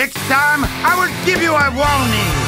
Next time, I will give you a warning.